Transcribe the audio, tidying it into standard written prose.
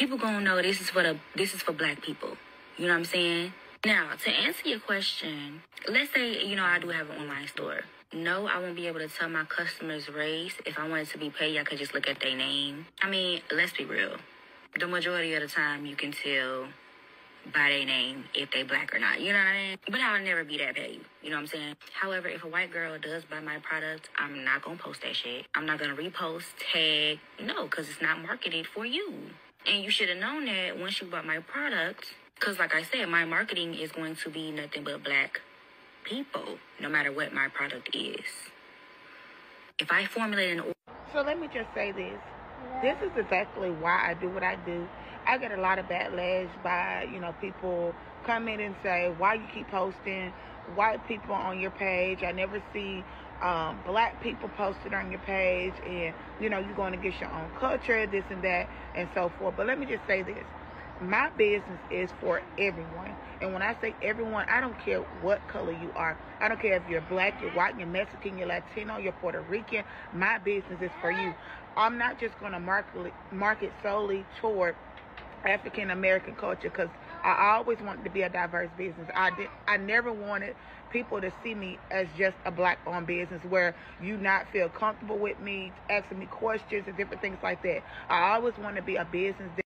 people gonna know this is for Black people. You know what I'm saying? Now, to answer your question, let's say, you know, I do have an online store. No, I won't be able to tell my customers race. If I wanted to be paid, I could just look at their name. I mean, let's be real. The majority of the time, you can tell by their name if they Black or not. You know what I mean? But I would never be that paid. You know what I'm saying? However, if a white girl does buy my product, I'm not going to post that shit. I'm not going to repost, tag. No, because it's not marketed for you. And you should have known that once you bought my product. Because like I said, my marketing is going to be nothing but Black people, no matter what my product is. If I formulate an order. So let me just say this. Yeah. This is exactly why I do what I do. I get a lot of backlash by, you know, people come in and say, why you keep posting white people on your page? I never see Black people posted on your page. And, you know, you're going against your own culture, this and that, and so forth. But let me just say this. My business is for everyone. And when I say everyone, I don't care what color you are. I don't care if you're Black, you're white, you're Mexican, you're Latino, you're Puerto Rican. My business is for you. I'm not just going to market solely toward African American culture, because I always wanted to be a diverse business. I never wanted people to see me as just a Black-owned business where you not feel comfortable with me, asking me questions and different things like that. I always want to be a business that